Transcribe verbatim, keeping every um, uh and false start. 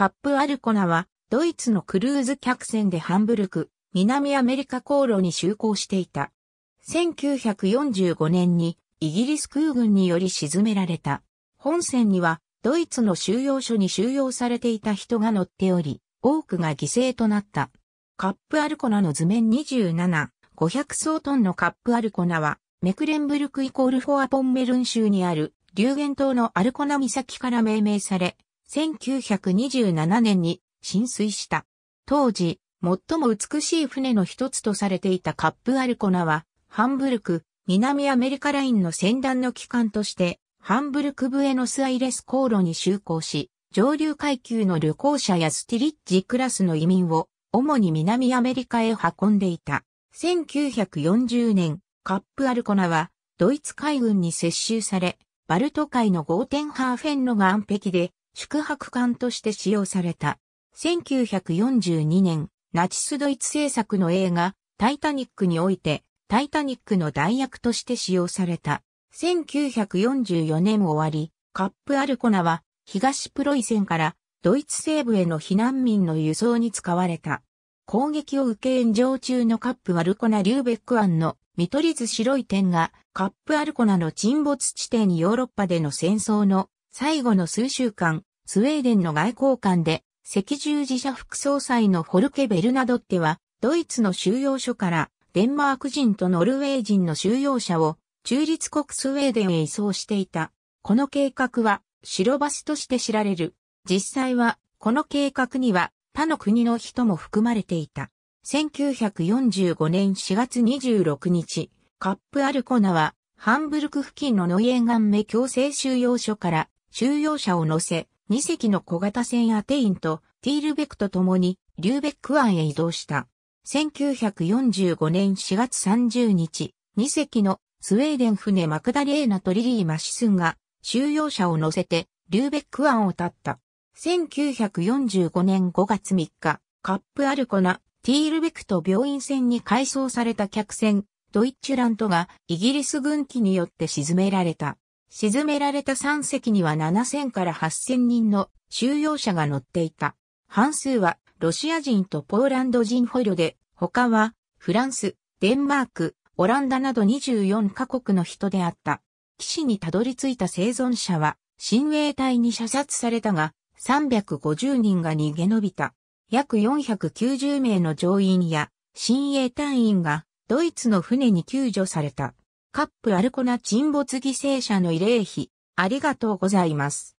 カップ・アルコナは、ドイツのクルーズ客船でハンブルク、南アメリカ航路に就航していた。せんきゅうひゃくよんじゅうごねんにイギリス空軍により沈められた。本船にはドイツの収容所に収容されていた人が乗っており、多くが犠牲となった。カップ・アルコナの図面にじゅうなな、ごひゃくそうトンのカップ・アルコナは、メクレンブルク=フォアポンメルン州にあるリューゲン島のアルコナ岬から命名され、せんきゅうひゃくにじゅうななねんに浸水した。当時、最も美しい船の一つとされていたカップ・アルコナは、ハンブルク、南アメリカラインの船団の旗艦として、ハンブルク・ブエノスアイレス航路に就航し、上流階級の旅行者やスティリッジクラスの移民を、主に南アメリカへ運んでいた。せんきゅうひゃくよんじゅうねん、カップ・アルコナは、ドイツ海軍に接収され、バルト海のゴーテンハーフェンの岸壁で、宿泊艦として使用された。せんきゅうひゃくよんじゅうにねん、ナチスドイツ制作の映画、タイタニックにおいて、タイタニックの代役として使用された。せんきゅうひゃくよんじゅうよねん終わり、カップ・アルコナは東プロイセンからドイツ西部への避難民の輸送に使われた。攻撃を受け炎上中のカップ・アルコナリューベック湾の見取り図白い点がカップ・アルコナの沈没地点にヨーロッパでの戦争の最後の数週間、スウェーデンの外交官で赤十字社副総裁のフォルケ・ベルナドッテはドイツの収容所からデンマーク人とノルウェー人の収容者を中立国スウェーデンへ移送していた。この計画は白バスとして知られる。実際はこの計画には他の国の人も含まれていた。せんきゅうひゃくよんじゅうごねんしがつにじゅうろくにち、カップ・アルコナはハンブルク付近のノイエンガンメ強制収容所から収容者を乗せ、に隻の小型船アテインとティールベクと共にリューベック湾へ移動した。せんきゅうひゃくよんじゅうごねんしがつさんじゅうにち、に隻のスウェーデン船マクダレーナとリリー・マシスンが収容者を乗せてリューベック湾を立った。せんきゅうひゃくよんじゅうごねんごがつみっか、カップ・アルコナ、ティールベクと病院船に改装された客船、ドイッチュラントがイギリス軍機によって沈められた。沈められたさん隻にはななせんからはっせんにんの収容者が乗っていた。半数はロシア人とポーランド人捕虜で、他はフランス、デンマーク、オランダなどにじゅうよんかこくの人であった。岸にたどり着いた生存者は、親衛隊に射殺されたが、さんびゃくごじゅうにんが逃げ延びた。約よんひゃくきゅうじゅうめいの乗員や親衛隊員がドイツの船に救助された。カップ・アルコナ沈没犠牲者の慰霊碑、ありがとうございます。